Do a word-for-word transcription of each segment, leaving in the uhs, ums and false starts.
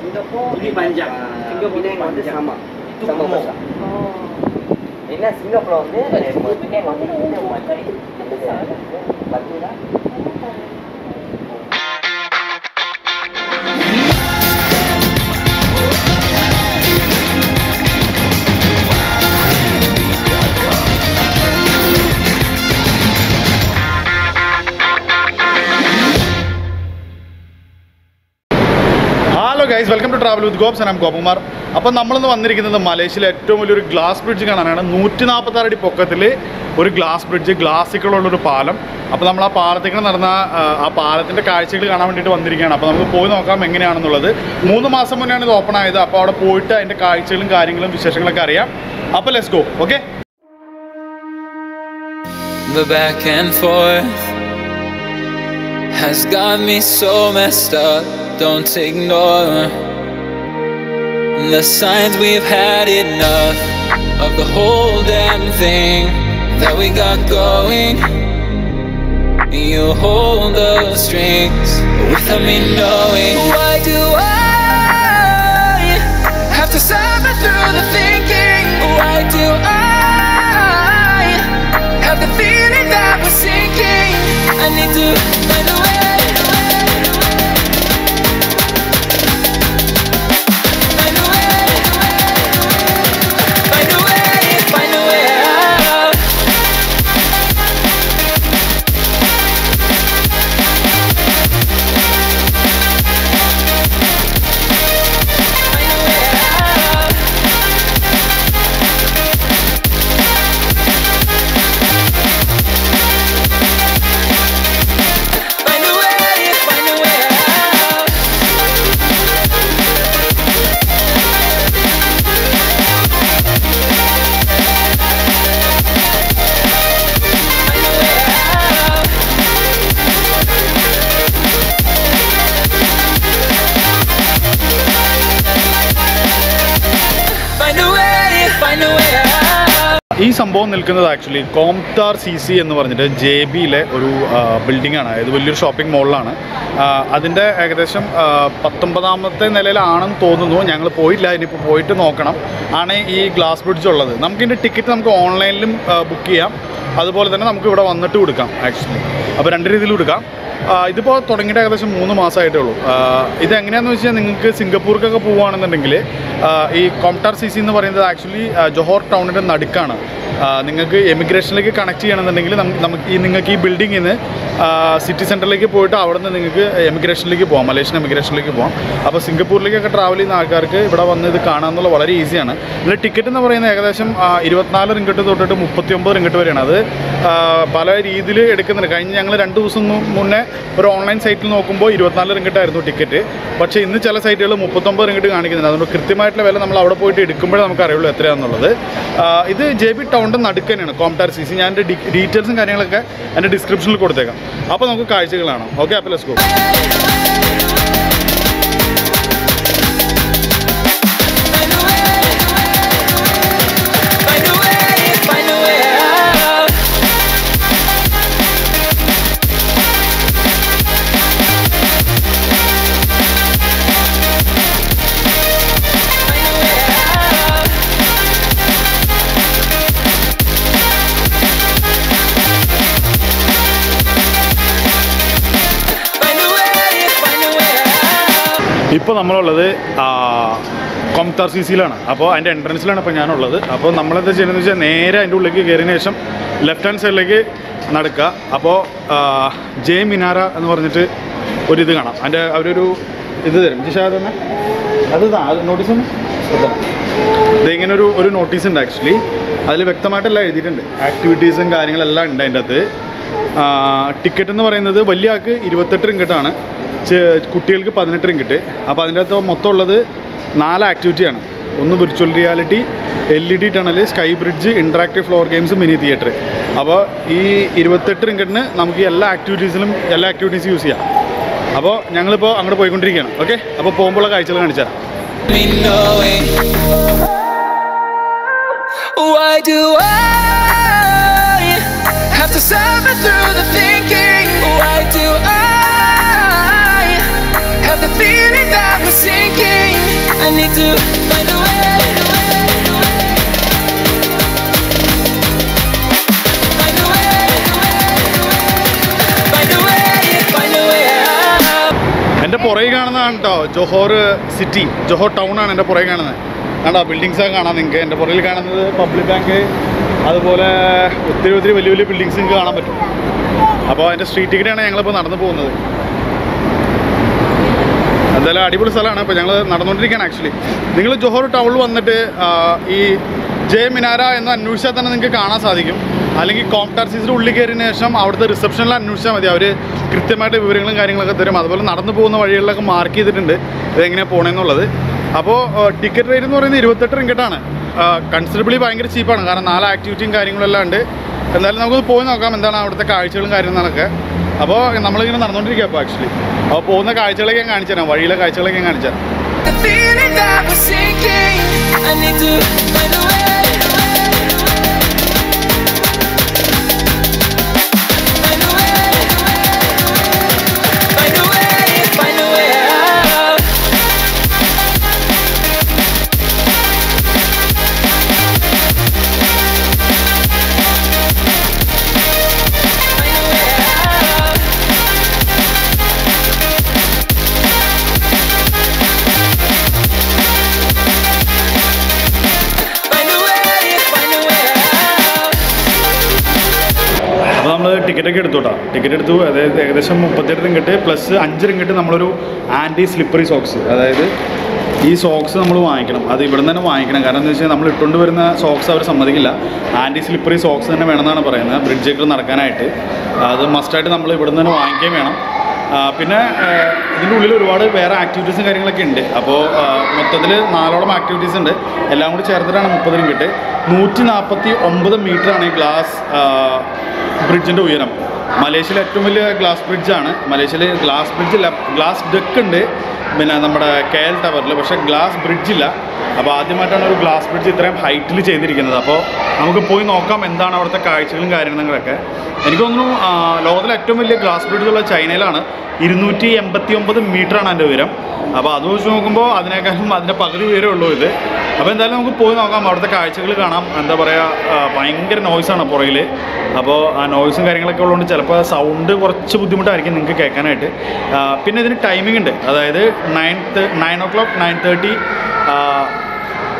Singapore ni panjang. Singapore ni panjang sama. Sama besar. Oh. Ini Singapore ni ada mesti dia nak dia buat tadi. Baguslah. Hello guys, welcome to Travel with Gops and I'm Gopumar. Now we are in Malaysia. There is a glass bridge in Malaysia. There is a glass bridge in Malaysia. There is a glass bridge in Malaysia. We are going to go to the glass bridge. We are going to go to the glass bridge. Let's go, okay? The back and forth has got me so messed up. Don't ignore the signs, we've had enough of the whole damn thing that we got going. You hold the strings without me knowing. Why do I have to suffer through the thinking? Why do I have the feeling that we're sinking? I need to find a way. This is actually Komtar C C in J B, a building, a shopping mall. That's why we have a glass bridge. We have a ticket online. We have two tickets. Uh, this is about three months ago. If you go to Singapore, this Komtar C C is actually Johor town. If you immigration, you can connect this building in the city center. You can go to Malaysian immigration. If you travel to Singapore, you can travel here. It's very easy. The ticket is twenty-four ringgit to thirty-five ringgit. But online site is twenty-four ringgit ticket. But in this site, we have thirty-five ringgit. So, we have to This is J B Town, Komtar C C. I will give you details in the description. So, let's go. Okay, let's go. Now we are in Komtar C C. So, I am in the entrance. So, we are in the left hand side. So, J Menara is one thing. And this is a notice. There is a notice actually. There is activities and everything. Ticket is twenty-eight ringgit. Kutteal is four activities. One virtual reality, L E D tunnel, sky bridge, interactive floor games, mini theatre. So, this twenty-eight ringgit we all activities. So, we are going to go. Okay? So, let's go. Why do I have to suffer through the thinking? പുറകെ കാണുന്നതാണ് കേട്ടോ Johor city, Johor ടൗണാണ് എൻ്റെ പുറകെ കാണുന്നത്. കണ്ടോ ബിൽഡിങ്സൊക്കെ കാണാം നിങ്ങൾക്ക്. എൻ്റെ പുറകിൽ കാണുന്നത് പബ്ലിക് ബാങ്ക്, അതുപോലെ ഒത്തിരി ഒത്തിരി വലിയ വലിയ ബിൽഡിങ്സ് നിങ്ങൾക്ക് കാണാൻ പറ്റും. അപ്പോൾ അതിൻ്റെ സ്ട്രീറ്റ് കൂടെയാണ് ഞങ്ങളിപ്പോൾ നടന്നു പോകുന്നത്. എന്തായാലും അടിപൊളി സ്ഥലമാണ്. ഇപ്പോൾ ഞങ്ങൾ നടന്നുകൊണ്ടിരിക്കുകയാണ്. ആക്ച്വലി നിങ്ങൾ ജോഹോർ ടൗണിൽ വന്നിട്ട് ഈ ജെ മിനാര എന്ന് അന്വേഷിച്ചാൽ തന്നെ നിങ്ങൾക്ക് കാണാൻ സാധിക്കും. അല്ലെങ്കിൽ കോംപ്ടാർ സി സിയുടെ ഉള്ളിൽ കയറിയതിന് ശേഷം അവിടുത്തെ റിസപ്ഷനിൽ അന്വേഷിച്ചാൽ മതി. അവർ കൃത്യമായിട്ട് വിവരങ്ങളും കാര്യങ്ങളൊക്കെ തരും. അതുപോലെ നടന്നു പോകുന്ന വഴികളിലൊക്കെ മാർക്ക് ചെയ്തിട്ടുണ്ട് ഇതെങ്ങനെയാണ് പോകണമെന്നുള്ളത്. അപ്പോൾ ടിക്കറ്റ് റേറ്റ് എന്ന് പറയുന്നത് ഇരുപത്തെട്ട് റിങ്കട്ടാണ്. കൺസിഡറബിളി ഭയങ്കര ചീപ്പാണ്, കാരണം നാല് ആക്ടിവിറ്റിയും കാര്യങ്ങളെല്ലാം ഉണ്ട്. എന്തായാലും നമുക്കൊന്ന് പോയി നോക്കാം എന്താണ് അവിടുത്തെ കാഴ്ചകളും കാര്യങ്ങളൊക്കെ. അപ്പോൾ നമ്മളിങ്ങനെ നടന്നുകൊണ്ടിരിക്കുക. അപ്പോൾ ആക്ച്വലി അപ്പോൾ പോകുന്ന കാഴ്ചകളൊക്കെ ഞാൻ കാണിച്ചു തരാം, വഴിയിലെ കാഴ്ചകളൊക്കെ ഞാൻ കാണിച്ചു തരാം. ടിക്കറ്റൊക്കെ എടുത്തോട്ടാ ടിക്കറ്റ് എടുത്തു. അതായത് ഏകദേശം മുപ്പത്തെട്ട് റിങ്കട്ട് പ്ലസ് അഞ്ച് റിങ്കട്ട് നമ്മളൊരു ആൻറ്റി സ്ലിപ്പറി സോക്സ്, അതായത് ഈ സോക്സ് നമ്മൾ വാങ്ങിക്കണം. അത് ഇവിടെ നിന്ന് തന്നെ വാങ്ങിക്കണം. കാരണം എന്താ വെച്ചാൽ നമ്മൾ ഇട്ടുകൊണ്ട് വരുന്ന സോക്സ് അവർ സമ്മതിക്കില്ല. ആൻറ്റി സ്ലിപ്പറി സോക്സ് തന്നെ വേണമെന്നാണ് പറയുന്നത് ബ്രിഡ്ജൊക്കെ നടക്കാനായിട്ട്. അത് മസ്റ്റായിട്ട് നമ്മൾ ഇവിടെ നിന്ന് തന്നെ വാങ്ങിക്കുകയും വേണം. പിന്നെ ഇതിൻ്റെ ഉള്ളിൽ ഒരുപാട് വേറെ ആക്ടിവിറ്റീസും കാര്യങ്ങളൊക്കെ ഉണ്ട്. അപ്പോൾ മൊത്തത്തിൽ നാലോളം ആക്ടിവിറ്റീസ് ഉണ്ട്. എല്ലാം കൂടി ചേർത്തിട്ടാണ് മുപ്പത് റിങ്കട്ട്. നൂറ്റി നാൽപ്പത്തി ഒമ്പത് മീറ്ററാണ് ഈ ഗ്ലാസ് ബ്രിഡ്ജിൻ്റെ ഉയരം. മലേഷ്യയിലെ ഏറ്റവും വലിയ ഗ്ലാസ് ബ്രിഡ്ജാണ്. മലേഷ്യയിൽ ഗ്ലാസ് ബ്രിഡ്ജില്ല, ഗ്ലാസ് ഡെക്ക് ഉണ്ട് പിന്നെ നമ്മുടെ കെ എൽ ടവറിൽ, പക്ഷേ ഗ്ലാസ് ബ്രിഡ്ജില്ല. അപ്പോൾ ആദ്യമായിട്ടാണ് ഒരു ഗ്ലാസ് ബ്രിഡ്ജ് ഇത്രയും ഹൈറ്റിൽ ചെയ്തിരിക്കുന്നത്. അപ്പോൾ നമുക്ക് പോയി നോക്കാം എന്താണ് അവിടുത്തെ കാഴ്ചകളും കാര്യങ്ങളൊക്കെ. എനിക്ക് തോന്നുന്നു ലോകത്തിലെ ഏറ്റവും വലിയ ഗ്ലാസ് ബ്രിഡ്ജുള്ള ചൈനയിലാണ്. ഇരുന്നൂറ്റി എൺപത്തി ഒമ്പത് മീറ്ററാണ് അതിൻ്റെ ഉയരം. അപ്പോൾ അത് വെച്ച് നോക്കുമ്പോൾ അതിനേക്കാളും അതിൻ്റെ പകുതി ഉയരമേ ഉള്ളൂ ഇത്. അപ്പോൾ എന്തായാലും നമുക്ക് പോയി നോക്കാം, അവിടുത്തെ കാഴ്ചകൾ കാണാം. എന്താ പറയുക, ഭയങ്കര നോയ്സാണ് പുറകിൽ. അപ്പോൾ ആ നോയ്സും കാര്യങ്ങളൊക്കെ ഉള്ളതുകൊണ്ട് ചിലപ്പോൾ സൗണ്ട് കുറച്ച് ബുദ്ധിമുട്ടായിരിക്കും നിങ്ങൾക്ക് കേൾക്കാനായിട്ട്. പിന്നെ ഇതിന് ടൈമിംഗ് ഉണ്ട്. അതായത് nine nine o'clock nine thirty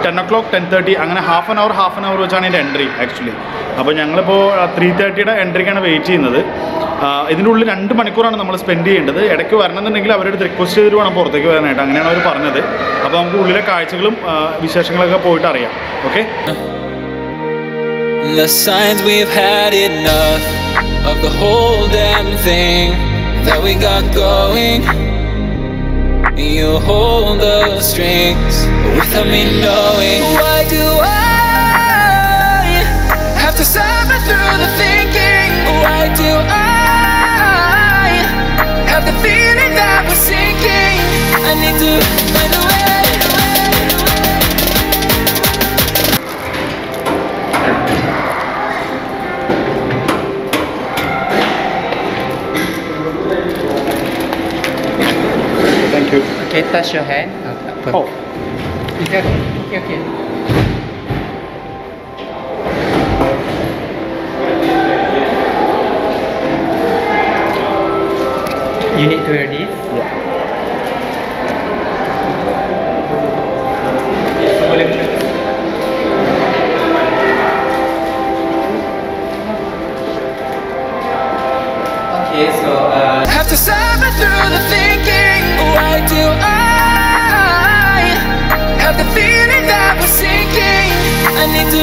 ten o'clock ten thirty അങ്ങനെ half an hour half an hour വെച്ചാണ് ഇതിൻ്റെ എൻട്രി ആക്ച്വലി. അപ്പോൾ ഞങ്ങളിപ്പോൾ ത്രീ തേർട്ടിയുടെ എൻട്രിക്കാണ് വെയിറ്റ് ചെയ്യുന്നത്. ഇതിൻ്റെ ഉള്ളിൽ രണ്ട് മണിക്കൂറാണ് നമ്മൾ സ്പെൻഡ് ചെയ്യേണ്ടത്. ഇടയ്ക്ക് വരണമെന്നുണ്ടെങ്കിൽ അവരടുത്ത് റിക്വസ്റ്റ് ചെയ്തിട്ട് വേണം പുറത്തേക്ക് വരാനായിട്ട്. അങ്ങനെയാണ് അവർ പറഞ്ഞത്. അപ്പോൾ നമുക്ക് ഉള്ളിലെ കാഴ്ചകളും വിശേഷങ്ങളൊക്കെ പോയിട്ട് അറിയാം. Okay, the signs we've had enough of the whole damn thing that we got going. You hold the strings without me knowing. Why do I have to suffer through the thinking? Why do I have the feeling that we're sinking? I need to find a way. Okay, touch your hand. Oh, okay, okay, okay. You need to wear this. Yeah. Okay, so uh. Have to suffer through the thinking. Why do I have the feeling that we're sinking? I need to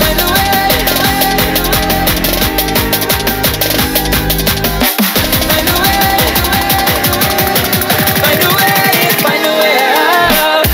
find a way. Find a way. Find a way. Find a way out. Find a way out.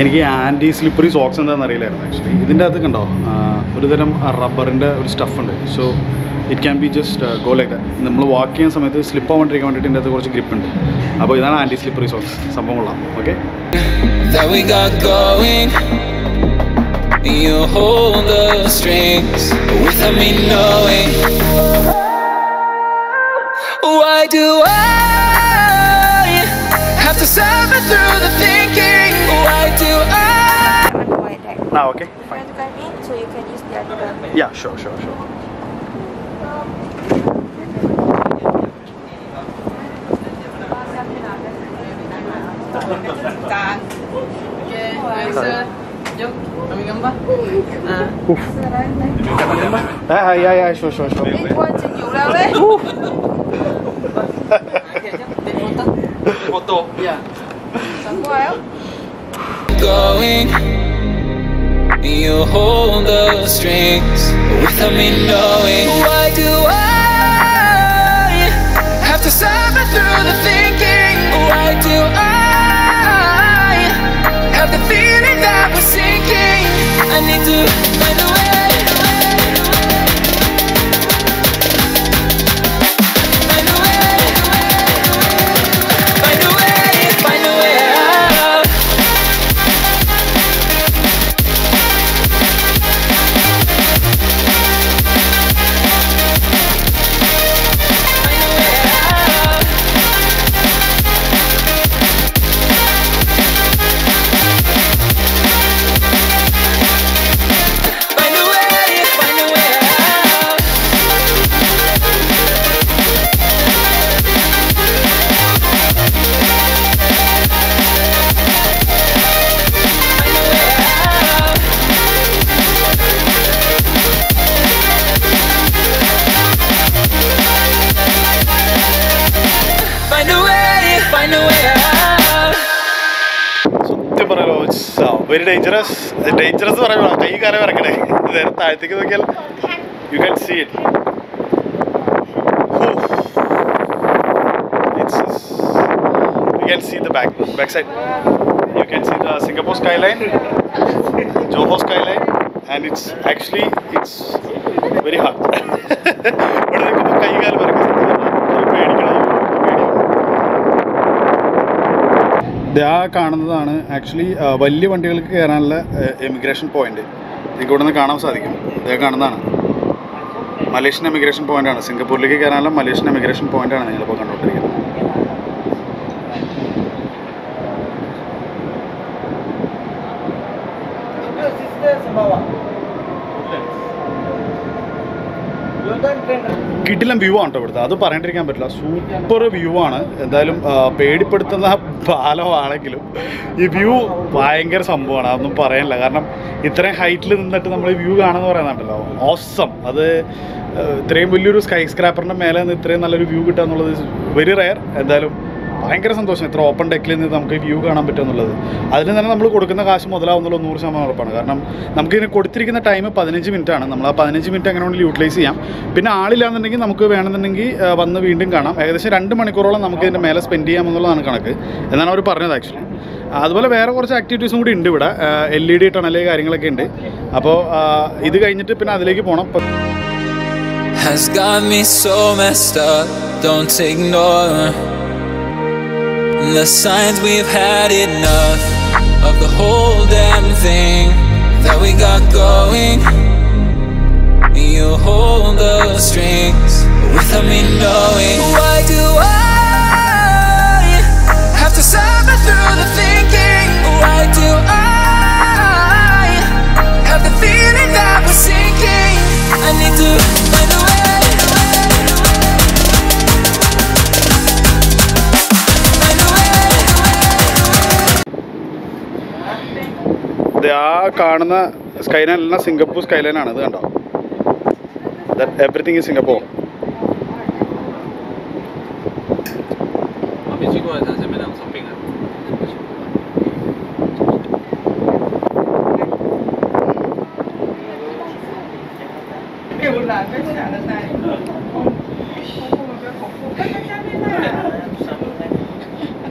എനിക്ക് anti slippery socks എന്താണെന്ന് അറിയില്ലായിരുന്നു actually. ഇതിൻ്റെ അകത്ത് കണ്ടോ ഒരുതരം റബ്ബറിൻ്റെ ഒരു സ്റ്റഫുണ്ട്. So it can be just go like that. നമ്മൾ വാക്ക് ചെയ്യുന്ന സമയത്ത് സ്ലിപ്പ് ആവാണ്ടിരിക്കാൻ വേണ്ടിയിട്ട് ഇതിൻ്റെ അകത്ത് കുറച്ച് ഗ്രിപ്പ് ഉണ്ട്. അപ്പോൾ ഇതാണ് ആൻറ്റി സ്ലിപ്പറി സോക്സ്. സംഭവം കൊള്ളാം. Okay. You hold the strings without me knowing. Why do I have to suffer through the thinking? Why do I? I'm going to go now, okay. Fine. You want to guide me so you can use the other. Yeah, sure, sure, sure. Okay, nice. Jom, ambil gambar. Uff. Eh, ya, ya, ya, sure, sure, sure. Ini buat senyum lah, weh. Uff. Okay, jom. Dari foto. Dari foto. Ya. Sanggup, ayo. Going, you hold the strings without me knowing. Why do I have to suffer through the thinking? Why do I have the feeling that we're sinking? I need to find a way. Find a way. Find a way. Find a way out. Find a way out. Very dangerous dangerous പറയുമ്പോൾ കൈ കാലം ഇറക്കണേ നേരെ താഴത്തേക്ക് നോക്കിയാൽ you can see it you can see the back back side you can see the Singapore skyline Johor skyline and it's actually it's very hard ഇവിടെ നിൽക്കുമ്പോൾ കൈ കാലം ഇറക്കും പേടിക്കണം ആ കാണുന്നതാണ് ആക്ച്വലി വലിയ വണ്ടികൾക്ക് കയറാനുള്ള എമിഗ്രേഷൻ പോയിന്റ്. നിങ്ങൾക്ക് ഇവിടെ നിന്ന് കാണാൻ സാധിക്കും. ഇതേ കാണുന്നതാണ് മലേഷ്യൻ എമിഗ്രേഷൻ പോയിന്റാണ്. സിംഗപ്പൂരിലേക്ക് കയറാനുള്ള മലേഷ്യൻ എമിഗ്രേഷൻ പോയിന്റാണ് നിങ്ങളിപ്പോൾ കണ്ടുകൊണ്ടിരിക്കുന്നത്. കിടിലം വ്യൂ ആണ് കേട്ടോ ഇവിടുത്തെ, അത് പറഞ്ഞിട്ടിരിക്കാൻ പറ്റില്ല. സൂപ്പർ വ്യൂ ആണ്. എന്തായാലും പേടിപ്പെടുത്തുന്ന പാലമാണെങ്കിലും ഈ വ്യൂ ഭയങ്കര സംഭവമാണ്, അതൊന്നും പറയാനില്ല. കാരണം ഇത്രയും ഹൈറ്റിൽ നിന്നിട്ട് നമ്മൾ ഈ വ്യൂ കാണുമെന്ന് പറയുന്നുണ്ടല്ലോ, ഓസം. അത് ഇത്രയും വലിയൊരു സ്കൈ സ്ക്രാപ്പറിൻ്റെ മേലെ നിന്ന് ഇത്രയും നല്ലൊരു വ്യൂ കിട്ടുക എന്നുള്ളത് വെരി റെയർ. എന്തായാലും ഭയങ്കര സന്തോഷം ഇത്ര ഓപ്പൺ ഡെക്കിൽ നിന്ന് നമുക്ക് വ്യൂ കാണാൻ പറ്റുമെന്നുള്ളത്. അതിന് തന്നെ നമ്മൾ കൊടുക്കുന്ന കാശ് മുതലാവുന്നുള്ളത് നൂറ് ശതമാനം ഉറപ്പാണ്. കാരണം നമുക്കിതിന് കൊടുത്തിരിക്കുന്ന ടൈം പതിനഞ്ച് മിനിറ്റാണ്. നമ്മൾ ആ പതിനഞ്ച് മിനിറ്റ് അങ്ങനെ വേണമെങ്കിൽ യൂട്ടിലൈസ് ചെയ്യാം. പിന്നെ ആളില്ലാന്നുണ്ടെങ്കിൽ നമുക്ക് വേണമെന്നുണ്ടെങ്കിൽ വന്ന് വീണ്ടും കാണാം. ഏകദേശം രണ്ട് മണിക്കൂറോളം നമുക്ക് ഇതിൻ്റെ മേലെ സ്പെൻഡ് ചെയ്യാമെന്നുള്ളതാണ് കണക്ക് എന്നാണ് അവർ പറഞ്ഞത് ആക്ച്വലി. അതുപോലെ വേറെ കുറച്ച് ആക്ടിവിറ്റീസും കൂടി ഉണ്ട് ഇവിടെ. എൽ ഇ ഡി ടണൽ കാര്യങ്ങളൊക്കെ ഉണ്ട്. അപ്പോൾ ഇത് കഴിഞ്ഞിട്ട് പിന്നെ അതിലേക്ക് പോകണം. The signs we've had enough of the whole damn thing that we got going. You hold the strings without me knowing. Why do I have to suffer through the thinking? Why do I have the feeling that we're sinking? I need to find a way. ആ കാണുന്ന skyline എല്ലാം Singapore skyline ആണ്. ഇത് കണ്ടോ, everything is Singapore.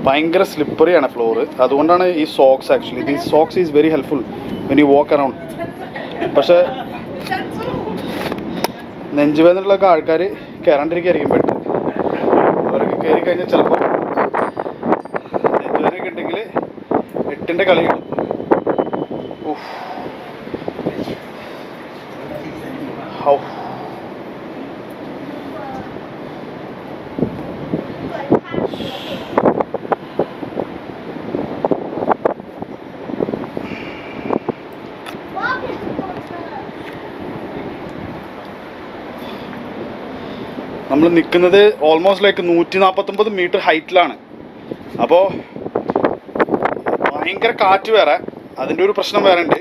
ഭയങ്കര സ്ലിപ്പറിയാണ് floor. അതുകൊണ്ടാണ് ഈ socks actually the socks is very helpful when you walk around. പക്ഷേ നെഞ്ചുവേദനയിലൊക്കെ ആൾക്കാർ കയറാണ്ടിരിക്കുകയായിരിക്കും പെട്ടെന്ന്. അവർക്ക് കയറി കഴിഞ്ഞാൽ ചിലപ്പോൾ നെഞ്ചുവേദനയൊക്കെ ഉണ്ടെങ്കിൽ എട്ടിൻ്റെ കളി കിട്ടും. ഹൗ നമ്മൾ നിൽക്കുന്നത് ഓൾമോസ്റ്റ് ലൈക്ക് നൂറ്റി നാൽപ്പത്തൊമ്പത് മീറ്റർ ഹൈറ്റിലാണ്. അപ്പോൾ ഭയങ്കര കാറ്റ് വേറെ, അതിൻ്റെ ഒരു പ്രശ്നം വേറെ ഉണ്ട്.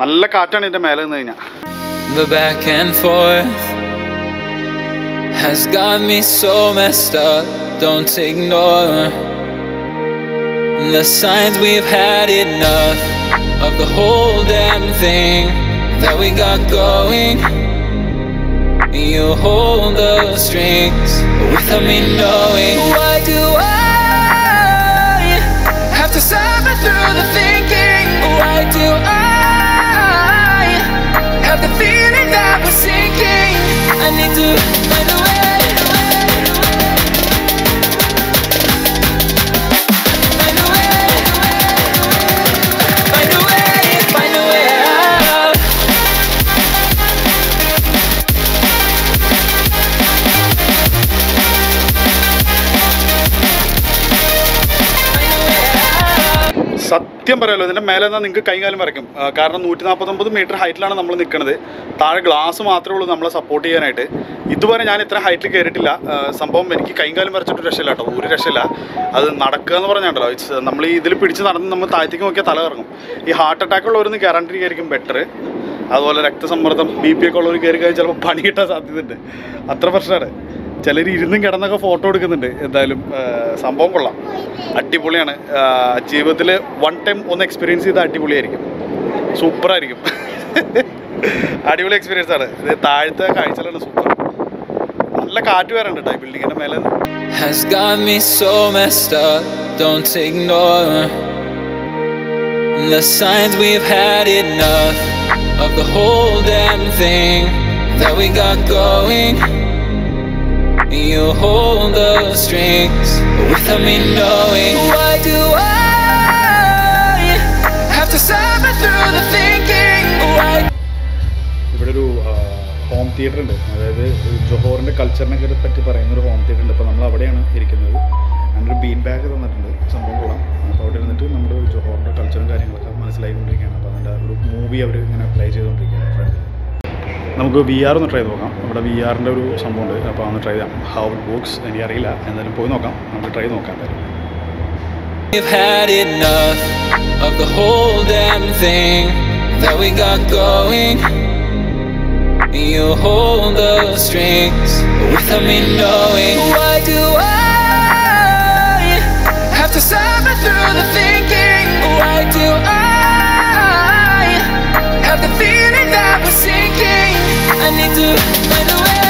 നല്ല കാറ്റാണ് ഇതിൻ്റെ മേലെ നിന്ന് കഴിഞ്ഞാൽ. The back and forth has got me so messed up, don't ignore the signs we've had enough of the whole damn thing that we got going. You hold the strings without me knowing. Why do I have to suffer through the thinking? Why do I have the feeling that we're sinking? I need to find a way. Find a way. Find a way. Find a way out. സത്യം പറയാമല്ലോ, ഇതിൻ്റെ മേലെ നിന്നാൽ നിങ്ങൾക്ക് കൈകാലം വരയ്ക്കും. കാരണം നൂറ്റി നാൽപ്പത്തൊമ്പത് മീറ്റർ ഹൈറ്റിലാണ് നമ്മൾ നിൽക്കുന്നത്. താഴെ ഗ്ലാസ് മാത്രമേ ഉള്ളൂ നമ്മളെ സപ്പോർട്ട് ചെയ്യാനായിട്ട്. ഇതുവരെ ഞാൻ ഇത്ര ഹൈറ്റിൽ കയറിയിട്ടില്ല. സംഭവം എനിക്ക് കൈകാലം വരച്ചിട്ട് രക്ഷയില്ല കേട്ടോ, ഒരു രക്ഷയില്ല. അത് നടക്കുക എന്ന് പറഞ്ഞാണ്ടല്ലോ, ഇറ്റ്സ് നമ്മൾ ഈ ഇതിൽ പിടിച്ച് നടന്ന് നമ്മൾ താഴ്ത്തേക്ക് നോക്കിയാൽ തല കറങ്ങും. ഈ ഹാർട്ട് അറ്റാക്ക് ഉള്ളവരൊന്ന് കയറാണ്ടിരിക്കും ബെറ്റർ. അതുപോലെ രക്തസമ്മർദ്ദം ബി പി ഒക്കെ ഉള്ളവർ കയറി കഴിഞ്ഞാൽ ചിലപ്പോൾ പണി കിട്ടാൻ സാധ്യതയുണ്ട്. അത്ര പ്രശ്നമാണ്. ചിലർ ഇരുന്നും കിടന്നൊക്കെ ഫോട്ടോ എടുക്കുന്നുണ്ട്. എന്തായാലും സംഭവം കൊള്ളാം, അടിപൊളിയാണ്. ജീവിതത്തിൽ വൺ ടൈം ഒന്ന് എക്സ്പീരിയൻസ് ചെയ്താൽ അടിപൊളിയായിരിക്കും, സൂപ്പറായിരിക്കും. അടിപൊളി എക്സ്പീരിയൻസ് ആണ് ഇത്. താഴത്തെ കാഴ്ചകളാണ് സൂപ്പർ. നല്ല കാറ്റ് വരണ്ട് കേട്ടോ ഈ ബിൽഡിങ്ങിൻ്റെ മേലെ. Has got me so messed up, don't ignore the signs we've had enough of the whole damn thing that we got going. You hold the strings without me knowing. Why do I have to suffer through the thinking? ഇവിടെ ഒരു home theatre ഉണ്ട്. അതായത് ജോഹോറിൻ്റെ കൾച്ചറിനെ പറ്റി പറയുന്നൊരു home theatre ഉണ്ട്. അപ്പോൾ നമ്മൾ അവിടെയാണ് ഇരിക്കുന്നത്. അതിനൊരു ബീൻ ബാഗ് തന്നിട്ടുണ്ട്, സംഭവം കൊള്ളാം. അപ്പോൾ അവിടെ ഇരുന്നിട്ട് നമ്മുടെ ജോഹോറിൻ്റെ കൾച്ചറും കാര്യങ്ങളൊക്കെ മനസ്സിലായിക്കൊണ്ടിരിക്കുകയാണ്. അപ്പോൾ അതിൻ്റെ ഒരു മൂവി അവർ ഇങ്ങനെ പ്ലേ ചെയ്തുകൊണ്ടിരിക്കുകയാണ് ഫ്രണ്ടിൽ. നമുക്ക് വി ആർ ഒന്ന് ട്രൈ ചെയ്ത് നോക്കാം. ഇവിടെ വി ആറിൻ്റെ ഒരു സംഭവമുണ്ട്. അപ്പോൾ അന്ന് ട്രൈ ചെയ്യാം. ഹൗ ഇറ്റ് വർക്സ് എനിക്കറിയില്ല, എന്നാലും പോയി നോക്കാം. നമുക്ക് ട്രൈ നോക്കാം. I need to find a way.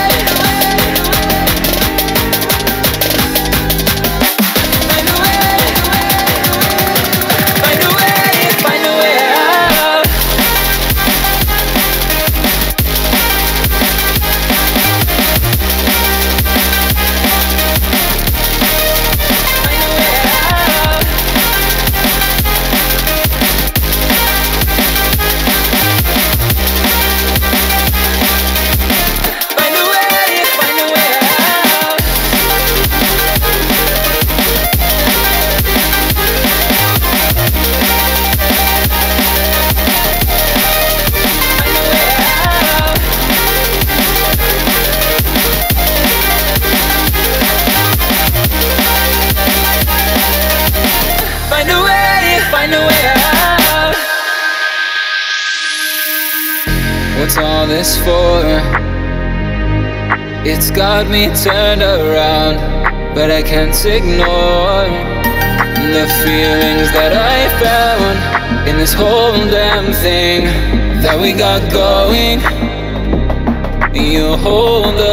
Find a way. Find a way. Find a way out. Find a way out. All this for it's got me turned around, but I can't ignore the feelings that I found in this whole damn thing that we got going. You hold the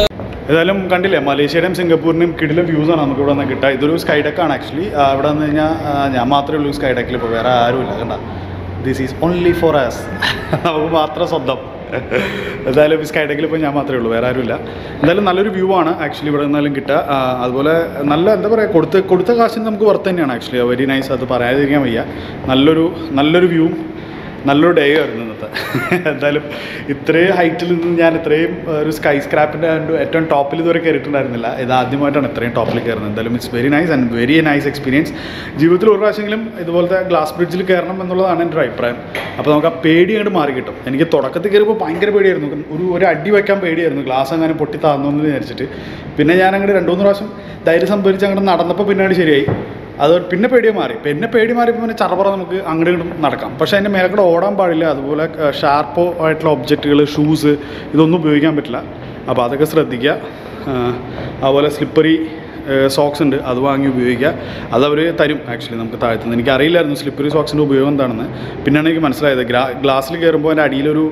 ഏതായാലും കണ്ടില്ലേ മലേഷ്യയുടെയും സിംഗപ്പൂരിൻ്റെയും കിടിലം വ്യൂസാണ് നമുക്ക് ഇവിടെ നിന്ന് കിട്ടുക. ഇതൊരു sky ഡെക്കാണ് actually. ഇവിടെ നിന്ന് കഴിഞ്ഞാൽ ഞാൻ മാത്രമേ ഉള്ളൂ സ്കൈ ഡെക്കിൽ, ഇപ്പോൾ വേറെ ആരും ഇല്ല. കണ്ട this is only for us, നമുക്ക് മാത്രം സ്വന്തം. എന്തായാലും സ്കൈ ഡെക്കിൽ ഇപ്പോൾ ഞാൻ മാത്രമേ ഉള്ളൂ, വേറെ ആരുമില്ല. എന്തായാലും നല്ലൊരു വ്യൂ ആണ് ആക്ച്വലി ഇവിടെ നിന്നാലും കിട്ടുക. അതുപോലെ നല്ല എന്താ പറയുക, കൊടുത്ത കൊടുത്ത കാശിന് നമുക്ക് വർത്ത് തന്നെയാണ് ആക്ച്വലി. വെരി നൈസ്, അത് പറയാതിരിക്കാൻ വയ്യ. നല്ലൊരു നല്ലൊരു വ്യൂവും നല്ലൊരു ഡേ ആയിരുന്നു ഇന്നത്തെ. എന്തായാലും ഇത്രയും ഹൈറ്റിൽ നിന്ന് ഞാൻ ഇത്രയും ഒരു സ്കൈ സ്ക്രാപ്പിൻ്റെ ഏറ്റവും ടോപ്പിൽ ഇതുവരെ കയറിയിട്ടുണ്ടായിരുന്നില്ല. ഇത് ആദ്യമായിട്ടാണ് ഇത്രയും ടോപ്പിൽ കയറുന്നത്. എന്തായാലും it's very nice and very nice experience. ജീവിതത്തിൽ ഒരു പ്രാവശ്യമെങ്കിലും ഇതുപോലത്തെ ഗ്ലാസ് ബ്രിഡ്ജിൽ കയറണം എന്നുള്ളതാണ് എൻ്റെ ഒരു അഭിപ്രായം. അപ്പോൾ നമുക്ക് ആ പേടി അങ്ങോട്ട് മാറി കിട്ടും. എനിക്ക് തുടക്കത്തിൽ കയറിയപ്പോൾ ഭയങ്കര പേടിയായിരുന്നു, ഒരു ഒരു അടി വയ്ക്കാൻ പേടിയായിരുന്നു, ഗ്ലാസ് അങ്ങനെ പൊട്ടി താഴ്ന്നു വിചാരിച്ചിട്ട്. പിന്നെ ഞാനങ്ങോട്ട് രണ്ട് മൂന്ന് പ്രാവശ്യം ധൈര്യം സംഭരിച്ച് അങ്ങോട്ട് നടന്നപ്പോൾ പിന്നീട് ശരിയായി. അത് പിന്നെ പേടിയെ മാറി പിന്നെ പേടി മാറിയപ്പോൾ പിന്നെ ചറപറ നമുക്ക് അങ്ങോട്ട് ഇങ്ങോട്ടും നടക്കാം. പക്ഷേ അതിൻ്റെ മേലക്കൂടെ ഓടാൻ പാടില്ല. അതുപോലെ ഷാർപ്പോ ആയിട്ടുള്ള ഒബ്ജക്റ്റുകൾ, ഷൂസ് ഇതൊന്നും ഉപയോഗിക്കാൻ പറ്റില്ല. അപ്പോൾ അതൊക്കെ ശ്രദ്ധിക്കുക. അതുപോലെ സ്ലിപ്പറി സോക്സ് ഉണ്ട്, അത് വാങ്ങി ഉപയോഗിക്കുക. അതവർ തരും ആക്ച്വലി നമുക്ക് താഴ്ത്തുന്നത്. എനിക്കറിയില്ലായിരുന്നു സ്ലിപ്പറി സോക്സിൻ്റെ ഉപയോഗം എന്താണെന്ന്. പിന്നെയാണ് എനിക്ക് മനസ്സിലായത് ഗ്ലാ ഗ്ലാസ്സിൽ കയറുമ്പോൾ അതിൻ്റെ അടിയിലൊരു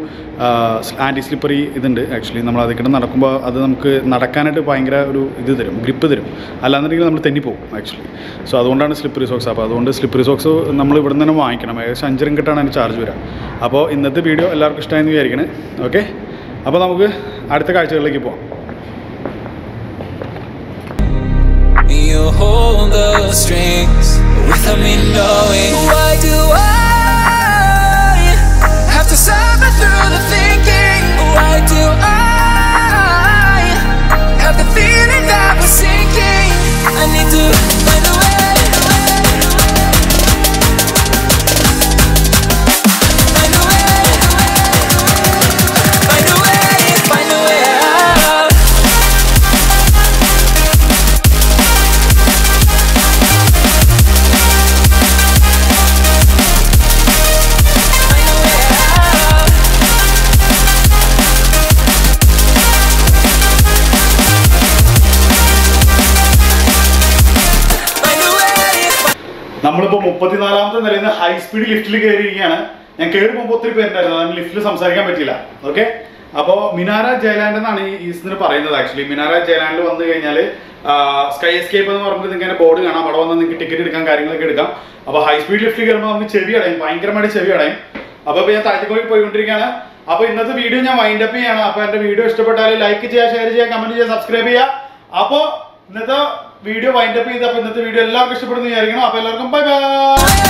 ആൻറ്റി സ്ലിപ്പറി ഇതുണ്ട് ആക്ച്വലി. നമ്മൾ അതിൽ കിട്ടുന്ന നടക്കുമ്പോൾ അത് നമുക്ക് നടക്കാനായിട്ട് ഭയങ്കര ഒരു ഇത് തരും, ഗ്രിപ്പ് തരും. അല്ലാന്നുണ്ടെങ്കിൽ നമ്മൾ തെന്നിപ്പോവും ആക്ച്വലി. സോ അതുകൊണ്ടാണ് സ്ലിപ്പറി സോക്സ്. അപ്പോൾ അതുകൊണ്ട് സ്ലിപ്പറി സോക്സ് നമ്മൾ ഇവിടെ നിന്ന് തന്നെ വാങ്ങിക്കണം. ഏകദേശം അഞ്ച് റിംഗിട്ടാണ് അതിന് ചാർജ് വരിക. അപ്പോൾ ഇന്നത്തെ വീഡിയോ എല്ലാവർക്കും ഇഷ്ടമായെന്ന് വിചാരിക്കണേ. ഓക്കെ, അപ്പോൾ നമുക്ക് അടുത്ത കാഴ്ചകളിലേക്ക് പോകാം. You hold the strings without me knowing. Why do I have to suffer through the thinking? Why do I have the feeling that we're sinking? I need to find a way. നമ്മളിപ്പോൾ മുപ്പത്തിനാലാമത്തെ നിലയിൽ നിന്ന് high speed ലിഫ്റ്റിൽ കയറിയിരിക്കുകയാണ്. ഞാൻ കയറി പോകുമ്പോൾ ഒത്തിരി പേരുണ്ടായിരുന്നു, അതിന് ലിഫ്റ്റിൽ സംസാരിക്കാൻ പറ്റില്ല. ഓക്കെ, അപ്പോൾ മിനാര ജയലാൻഡ് എന്നാണ് ഈ ഇതിന് പറയുന്നത് ആക്ച്വലി. മിനാര ജയലാൻഡിൽ വന്നു കഴിഞ്ഞാൽ സ്കൈ എസ്കേപ്പ് എന്ന് പറഞ്ഞിട്ട് നിങ്ങൾക്ക് ബോർഡ് കാണാം. അവിടെ വന്നാൽ നിങ്ങൾക്ക് ടിക്കറ്റ് എടുക്കാം, കാര്യങ്ങളൊക്കെ എടുക്കാം. അപ്പോൾ ഹൈ സ്പീഡ് ലിഫ്റ്റിൽ കയറുമ്പോൾ നമുക്ക് ചെവി അടയും, ഭയങ്കരമായിട്ട് ചെവി അടയും. അപ്പോൾ ഇപ്പോൾ ഞാൻ താഴ്ത്തിക്കോയിൽ പോയിക്കൊണ്ടിരിക്കുകയാണ്. അപ്പോൾ ഇന്നത്തെ വീഡിയോ ഞാൻ വൈൻഡ് അപ്പ് ചെയ്യാണ്. അപ്പോൾ എൻ്റെ വീഡിയോ ഇഷ്ടപ്പെട്ടാൽ ലൈക്ക് ചെയ്യുക, ഷെയർ ചെയ്യുക, കമൻറ്റ് ചെയ്യുക, സബ്സ്ക്രൈബ് ചെയ്യുക. അപ്പോൾ ഇന്നത്തെ വീഡിയോ വൈൻഡ് അപ്പ് ചെയ്ത്, അപ്പോൾ ഇന്നത്തെ വീഡിയോ എല്ലാവർക്കും ഇഷ്ടപ്പെടുന്ന വിചാരിക്കണം. അപ്പോൾ എല്ലാവർക്കും ബൈ ബൈ.